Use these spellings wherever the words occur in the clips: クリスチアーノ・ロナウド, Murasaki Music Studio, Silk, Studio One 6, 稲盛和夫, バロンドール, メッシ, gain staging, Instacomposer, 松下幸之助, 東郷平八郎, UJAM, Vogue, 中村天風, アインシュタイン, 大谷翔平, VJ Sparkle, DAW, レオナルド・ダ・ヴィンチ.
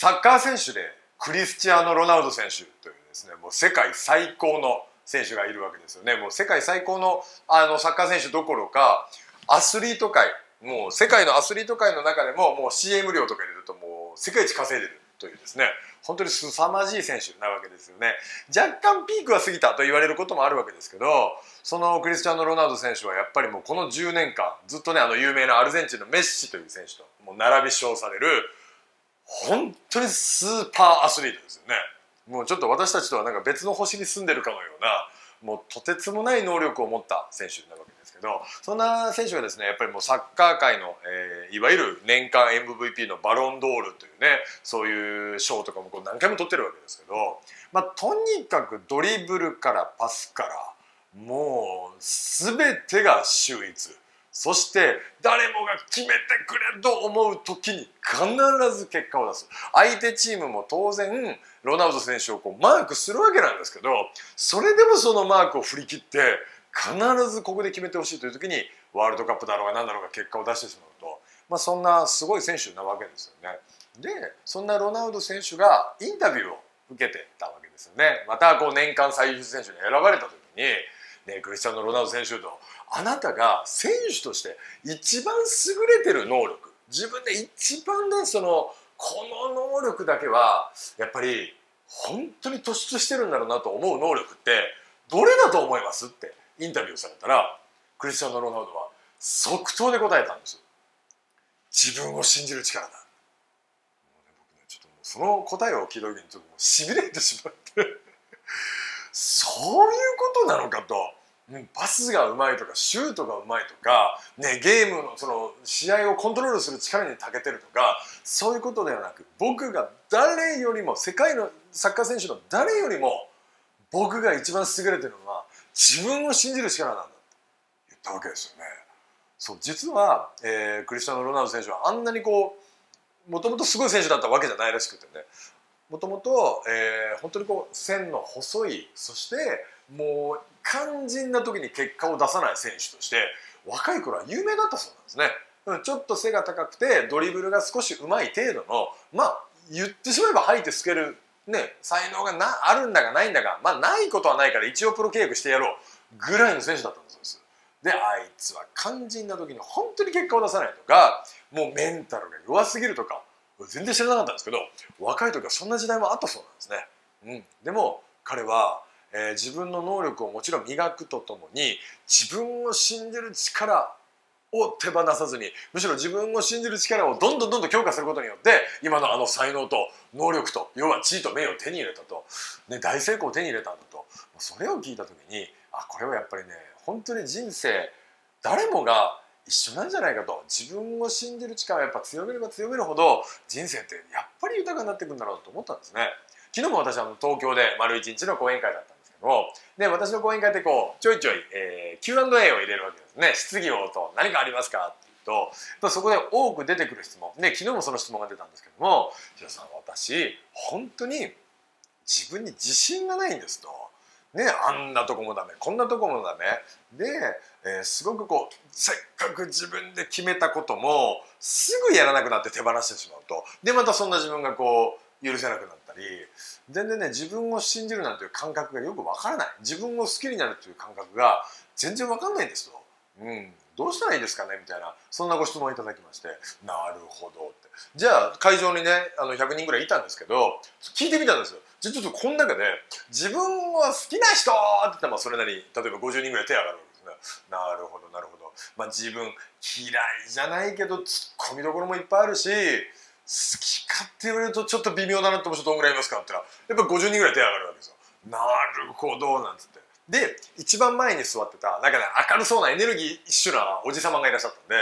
サッカー選手でクリスチアーノ・ロナウド選手というですね、もう世界最高の選手がいるわけですよね。もう世界最高のサッカー選手どころか、アスリート界、もう世界のアスリート界の中でももう CM 料とか入れるともう世界一稼いでるというですね、本当に凄まじい選手なわけですよね。若干ピークは過ぎたと言われることもあるわけですけど、そのクリスチアーノ・ロナウド選手はやっぱりもうこの10年間ずっとね、有名なアルゼンチンのメッシという選手ともう並び称される本当にスーパーアスリートですよね。もうちょっと私たちとはなんか別の星に住んでるかのような、もうとてつもない能力を持った選手なわけですけど、そんな選手がですね、やっぱりもうサッカー界の、いわゆる年間 MVP のバロンドールというね、そういう賞とかもこう何回も取ってるわけですけど、まあ、とにかくドリブルからパスからもう全てが秀逸。そして誰もが決めてくれと思う時に必ず結果を出す。相手チームも当然ロナウド選手をこうマークするわけなんですけど、それでもそのマークを振り切って必ずここで決めてほしいという時にワールドカップだろうが何だろうが結果を出してしまうと、まあ、そんなすごい選手なわけですよね。でそんなロナウド選手がインタビューを受けてたわけですよね。またこう年間最優秀選手に選ばれた時にね、クリスチアーノ・ロナウド選手と、あなたが選手として一番優れてる能力、自分で一番ね、この能力だけはやっぱり本当に突出してるんだろうなと思う能力ってどれだと思いますってインタビューされたら、クリスチアーノ・ロナウドは即答で答えたんです。自分を信じる力だ。僕ね、ちょっともうその答えを聞いた時にちょっとしびれてしまってそういうことなのかと。パスがうまいとかシュートがうまいとか、ね、ゲームの試合をコントロールする力に長けてるとか、そういうことではなく、僕が誰よりも、世界のサッカー選手の誰よりも僕が一番優れてるのは自分を信じる力なんだと言ったわけですよね。そう、実は、クリスチアーノ・ロナウド選手はあんなにこうもともとすごい選手だったわけじゃないらしくてね。もともと本当にこう線の細い、そしてもう肝心な時に結果を出さない選手として若い頃は有名だったそうなんですね。ちょっと背が高くてドリブルが少しうまい程度の、まあ言ってしまえば吐いて透ける、ね、才能があるんだがないんだが、まあないことはないから一応プロ契約してやろうぐらいの選手だったんです。であいつは肝心な時に本当に結果を出さないとか、もうメンタルが弱すぎるとか。全然知らなかったんですけど、若い時はそんな時代もあったそうなんですね。うん、でも彼は、自分の能力をもちろん磨くとともに自分を信じる力を手放さずに、むしろ自分を信じる力をどんどん強化することによって今の才能と能力と、要は地位と名誉を手に入れたと、ね、大成功を手に入れたんだと、それを聞いた時に、あ、これはやっぱりね、本当に人生誰もが一緒なんじゃないかと。自分を信じる力をやっぱ強めれば強めるほど人生ってやっぱり豊かになっていくんだろうと思ったんですね。昨日も私は東京で丸一日の講演会だったんですけど、で私の講演会ってこうちょいちょい、Q&A を入れるわけですね。質疑応答、何かありますかっていうと、そこで多く出てくる質問で、昨日もその質問が出たんですけども、ヒロさん、私本当に自分に自信がないんですと。ね、あんなとこもダメ、こんなとこもダメで、すごくこうせっかく自分で決めたこともすぐやらなくなって手放してしまうと、でまたそんな自分がこう許せなくなったり、全然ね、自分を信じるなんていう感覚がよくわからない、自分を好きになるっていう感覚が全然わかんないんですと。うん、どうしたらいいですかねみたいな、そんなご質問をいただきまして、なるほどって。じゃあ会場にね、100人ぐらいいたんですけど、聞いてみたんですよ。ちょっとこの中で自分は好きな人って言ったら、まあそれなりに例えば50人ぐらい手上がるわけですね。なるほどなるほど。まあ自分嫌いじゃないけどツッコミどころもいっぱいあるし、好きかって言われるとちょっと微妙だなって思う人どんぐらいいますかって言ったら、やっぱ50人ぐらい手上がるわけですよ。なるほどなんつって。で一番前に座ってたなんかね、明るそうなエネルギッシュなおじさまがいらっしゃったんで、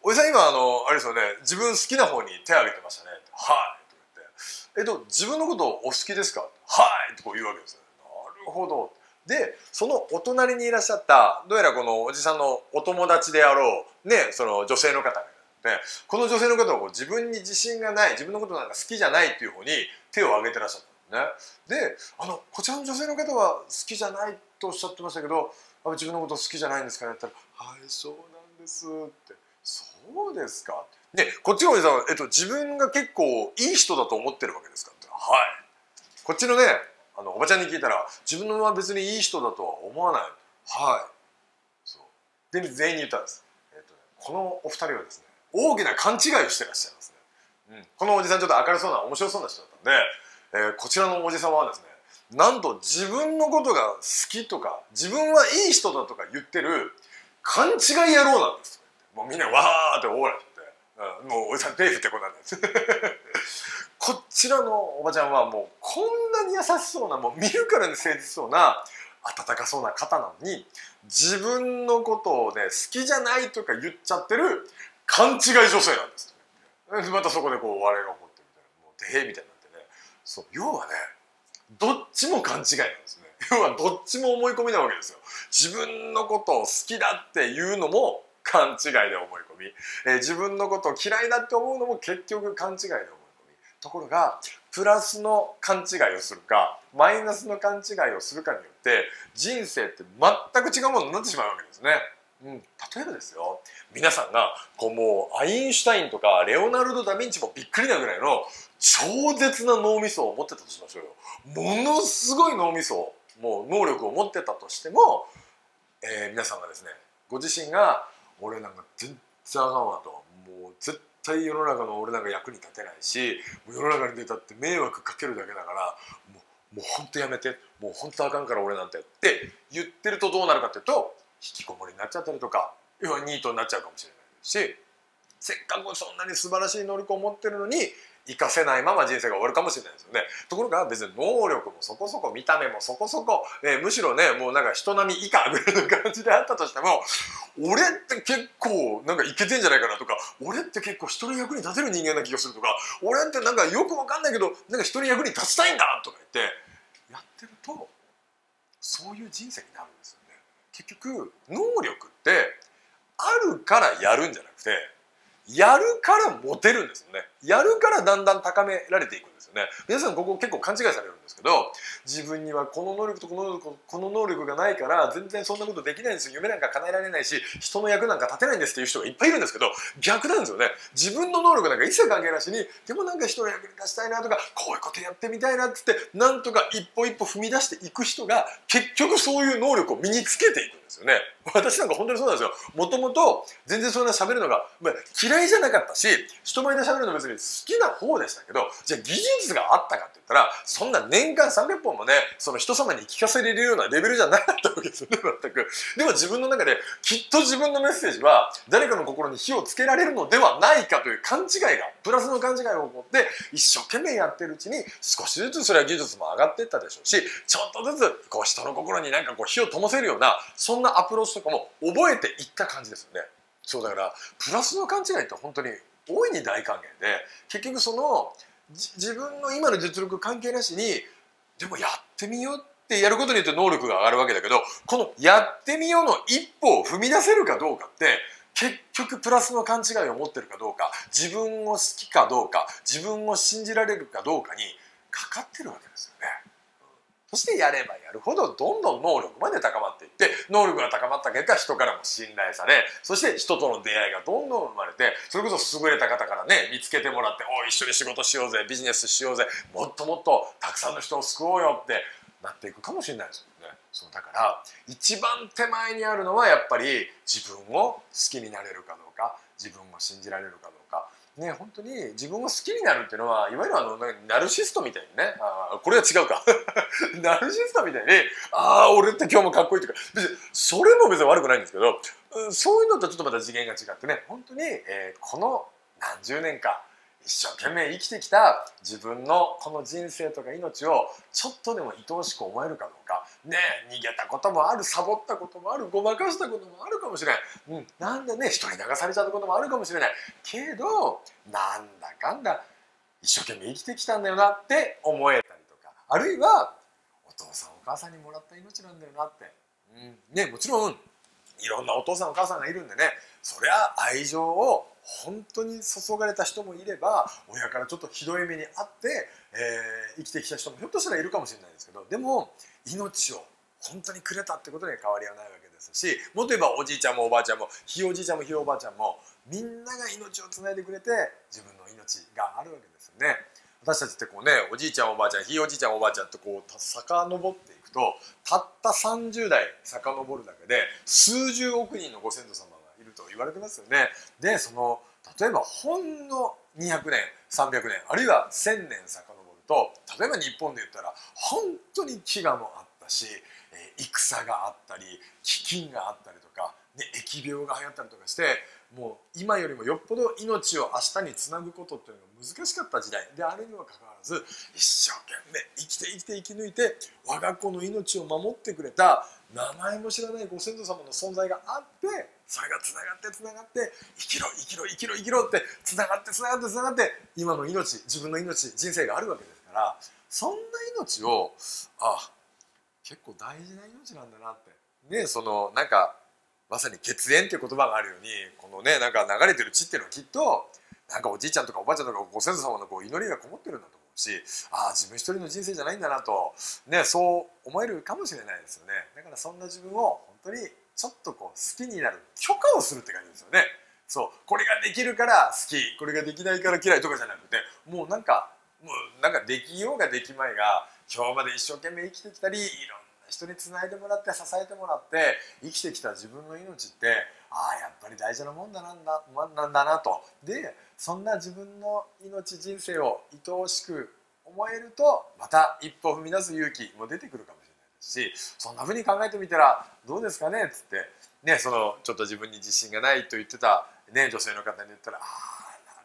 おじさん今あれですよね、自分好きな方に手を挙げてましたね。はいと言って、自分のことお好きですか。はいとこう言うわけですよ。なるほど。でそのお隣にいらっしゃったどうやらこのおじさんのお友達であろうね、その女性の方が、ね、この女性の方はこう自分に自信がない、自分のことなんか好きじゃないっていう方に手を挙げてらっしゃった。でこちらの女性の方は好きじゃないとおっしゃってましたけど、自分のこと好きじゃないんですかねって言ったら「はいそうなんです」って「そうですか」ってでこっちのおじさんは、自分が結構いい人だと思ってるわけですかって、はい、こっちのねおばちゃんに聞いたら自分は別にいい人だとは思わない、はい、そうで全員に言ったんです、このお二人はですね大きな勘違いをしてらっしゃいますね、うん、このおじさんちょっと明るそうな面白そうな人だったんで、こちらのおじさんはですねなんと自分のことが好きとか自分はいい人だとか言ってる勘違い野郎なんです。もうみんなわーって大笑って、もうおじさん手振ってこんなんですこちらのおばちゃんはもうこんなに優しそうな、もう見るからに誠実そうな温かそうな方なのに自分のことをね好きじゃないとか言っちゃってる勘違い女性なんですと。またそこでこう笑いが起こってみたいな、もうてへーみたいになってね。そう、要はねどっちも勘違いなんですね。要はどっちも思い込みなわけですよ。自分のことを好きだっていうのも勘違いで思い込み、自分のことを嫌いだって思うのも結局勘違いで思い込み、ところがプラスの勘違いをするかマイナスの勘違いをするかによって人生って全く違うものになってしまうわけですね。うん、例えばですよ、皆さんがこうもうアインシュタインとかレオナルド・ダ・ヴィンチもびっくりなぐらいの超絶な脳みそを持ってたとしましょうよ。ものすごい脳みそをもう能力を持ってたとしても、皆さんがですねご自身が「俺なんか全然あかんわ」と「もう絶対世の中の俺なんか役に立てないし世の中に出たって迷惑かけるだけだからもうほんとやめて、もうほんとあかんから俺なんて」って言ってるとどうなるかっていうと、引きこもりになっちゃったりとか要はニートになっちゃうかもしれないし、せっかくそんなに素晴らしい能力を持ってるのに活かせないまま人生が終わるかもしれないですよね。ところが別に能力もそこそこ見た目もそこそこ、むしろねもうなんか人並み以下ぐらいの感じであったとしても、俺って結構なんかイケてんじゃないかなとか、俺って結構人の役に立てる人間な気がするとか、俺ってなんかよくわかんないけどなんか人の役に立ちたいんだとか言ってやってると、そういう人生になるんですよ。結局能力ってあるからやるんじゃなくて、やるからモテるんですよね。やるからだんだん高められていくんですよね。皆さんここ結構勘違いされるんですけど、自分にはこの能力とこの能力がないから全然そんなことできないんですよ、夢なんか叶えられないし人の役なんか立てないんですっていう人がいっぱいいるんですけど、逆なんですよね。自分の能力なんか一切関係なしに、でもなんか人の役に立ちたいなとかこういうことやってみたいなってなんとか一歩一歩踏み出していく人が結局そういう能力を身につけていくんですよね。私なんか本当にそうなんですよ。もともと全然そんな喋るのが嫌いじゃなかったし、人前で喋るの別に好きな方でしたけど、じゃあ技術があったかって言ったらそんな年間300本もねその人様に聞かせれるようなレベルじゃなかったわけですよね、全く。でも自分の中できっと自分のメッセージは誰かの心に火をつけられるのではないかという勘違いが、プラスの勘違いを起こって一生懸命やってるうちに少しずつそれは技術も上がっていったでしょうし、ちょっとずつこう人の心になんかこう火を灯せるようなそんなアプローチとかも覚えていった感じですよね。そうだからプラスの勘違いって本当に大いに大歓迎で、結局その自分の今の実力関係なしにでもやってみようってやることによって能力が上がるわけだけど、このやってみようの一歩を踏み出せるかどうかって結局プラスの勘違いを持ってるかどうか、自分を好きかどうか、自分を信じられるかどうかにかかってるわけですよね。そしてやればやるほどどんどん能力まで高まっていって、能力が高まった結果人からも信頼され、そして人との出会いがどんどん生まれて、それこそ優れた方からね見つけてもらって、おい一緒に仕事しようぜ、ビジネスしようぜ、もっともっとたくさんの人を救おうよってなっていくかもしれないですよね。そうだから一番手前にあるのはやっぱり自分を好きになれるかどうか、自分を信じられるかどうか。ね、本当に自分を好きになるっていうのはいわゆるナルシストみたいにね、これは違うかナルシストみたいに「ああ俺って今日もかっこいい」とか、別にそれも別に悪くないんですけど、そういうのとちょっとまた次元が違ってね、本当に、この何十年か一生懸命生きてきた自分のこの人生とか命をちょっとでも愛おしく思えるかどうかね、逃げたこともある、サボったこともある、ごまかしたこともあるかもしれない、うん、なんでね人に流されちゃったこともあるかもしれないけど、なんだかんだ一生懸命生きてきたんだよなって思えたりとか、あるいはお父さんお母さんにもらった命なんだよなって、うん、ね、もちろんいろんなお父さんお母さんがいるんでね、そりゃ愛情を本当に注がれた人もいれば、親からちょっとひどい目にあって、生きてきた人もひょっとしたらいるかもしれないですけど、でも命を本当にくれたってことには変わりはないわけですし、もっと言えばおじいちゃんもおばあちゃんもひいおじいちゃんもひいおばあちゃんもみんなが命をつないでくれて自分の命があるわけですよね。私たちってこうね、おじいちゃんおばあちゃんひいおじいちゃんおばあちゃんってこう遡っていくと、たった30代遡るだけで数十億人のご先祖様がいると言われてますよね。でその例えばほんの200年300年あるいは1000年遡ると、例えば日本で言ったら本当に飢餓もあったし、戦があったり飢饉があったりとか、ね、疫病が流行ったりとかして、もう今よりもよっぽど命を明日につなぐことっていうのが難しかった時代であるにもかかわらず、一生懸命生き抜いて我が子の命を守ってくれた名前も知らないご先祖様の存在があって、それがつながってつながって、生きろ生きろ生きろ生きろってつながってつながってつながって、今の命、自分の命、人生があるわけですから、そんな命を結構大事な命なんだなってね、そのなんかまさに血縁っていう言葉があるように、このねなんか流れてる血っていうのはきっとなんかおじいちゃんとかおばあちゃんとかご先祖様のこう祈りがこもってるんだと思うし、自分一人の人生じゃないんだなとね、そう思えるかもしれないですよね。だからそんな自分を本当にちょっとこう好きになる許可をするって感じですよね。そう、これができるから好き、これができないから嫌いとかじゃなくて、もうなんかできようができまいが、今日まで一生懸命生きてきたりいろんな人につないでもらって支えてもらって生きてきた自分の命って、やっぱり大事なもんだなんだなと。でそんな自分の命、人生を愛おしく思えると、また一歩踏み出す勇気も出てくるかもしれないですし、そんな風に考えてみたらどうですかねっつってね、そのちょっと自分に自信がないと言ってた、ね、女性の方に言ったら「な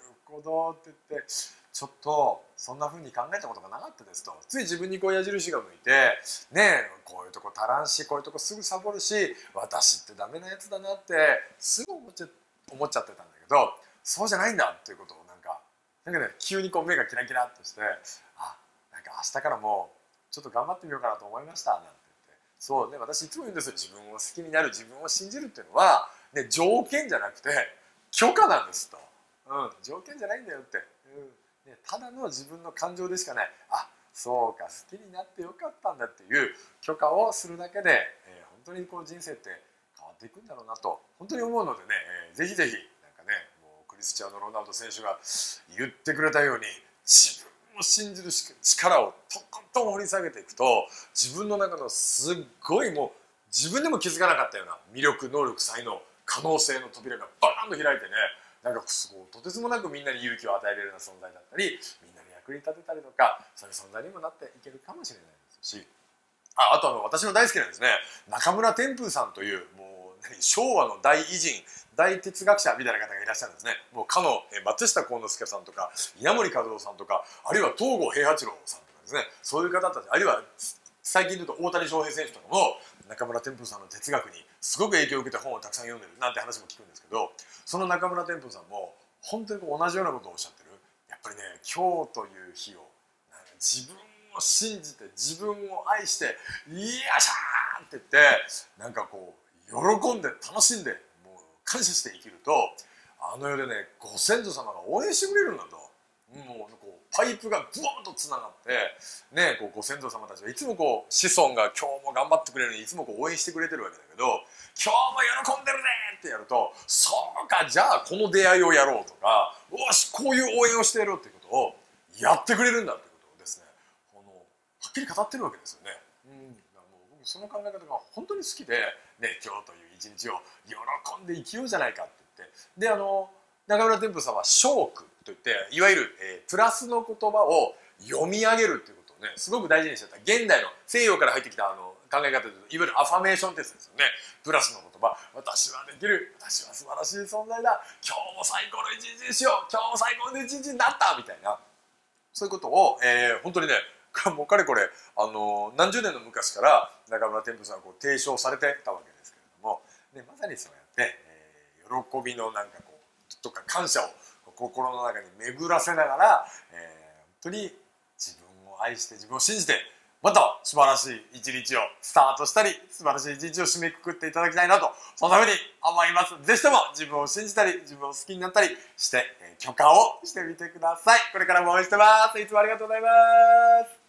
るほど」って言って。ちょっとそんな風に考えたことがなかったですと、つい自分にこう矢印が向いてね、こういうとこ足らんし、こういうとこすぐサボるし、私ってダメなやつだなってすぐ思っちゃってたんだけど、そうじゃないんだっていうことをなんかね、急にこう目がキラキラっとして「なんか明日からもちょっと頑張ってみようかなと思いました」なんて言って、そうね、私いつも言うんですよ、自分を好きになる、自分を信じるっていうのは、ね、条件じゃなくて許可なんですと、条件じゃないんだよって。ただの自分の感情でしかない、そうか、好きになってよかったんだっていう許可をするだけで、本当にこう人生って変わっていくんだろうなと本当に思うのでね、ぜひぜひなんかね、もうクリスチアーノ・ロナウド選手が言ってくれたように、自分を信じる力をとことん掘り下げていくと、自分の中のすっごい、もう自分でも気づかなかったような魅力、能力、才能、可能性の扉がバーンと開いてね、なんかすごいとてつもなくみんなに勇気を与えれるような存在だったり、みんなに役に立てたりとか、そういう存在にもなっていけるかもしれないですし、あと私の大好きなんですね、中村天風さんという、もう昭和の大偉人、大哲学者みたいな方がいらっしゃるんですね。もうかの松下幸之助さんとか稲盛和夫さんとか、あるいは東郷平八郎さんとかですね、そういう方たち、あるいは最近でいうと大谷翔平選手とかも中村天風さんの哲学にすごく影響を受けて本をたくさん読んでるなんて話も聞くんですけど、その中村天風さんも本当に同じようなことをおっしゃってる。やっぱりね、今日という日を自分を信じて自分を愛して「よいしゃー!」って言ってなんかこう喜んで楽しんでもう感謝して生きると、あの世でね、ご先祖様が応援してくれるんだと。もうこうパイプがブワーンとつながって、ね、こうご先祖様たちはいつもこう子孫が今日も頑張ってくれるのにいつもこう応援してくれてるわけだけど、今日も喜んでるねってやると、そうか、じゃあこの出会いをやろうとか、よし、こういう応援をしてやろうっていうことをやってくれるんだってことをですね、はっきり語ってるわけですよね。もう僕その考え方が本当に好きで、ね、今日という一日を喜んで生きようじゃないかって言って。で中村天風さんは「小句」といって、いわゆる、プラスの言葉を読み上げるっていうことをね、すごく大事にしてた。現代の西洋から入ってきた考え方でいうと、いわゆるアファメーションってやつですよね。プラスの言葉、私はできる、私は素晴らしい存在だ、今日も最高の一日にしよう、今日も最高の一日になったみたいな、そういうことを、本当にね、もうかれこれ何十年の昔から中村天風さんはこう提唱されてたわけですけれども、ね、まさにそうやって、喜びのなんかこうとか感謝を心の中に巡らせながら、本当に自分を愛して自分を信じて、また素晴らしい一日をスタートしたり、素晴らしい一日を締めくくっていただきたいなと、そんなふうに思います。ぜひとも自分を信じたり自分を好きになったりして、許可をしてみてください。これからも応援してます。いつもありがとうございます。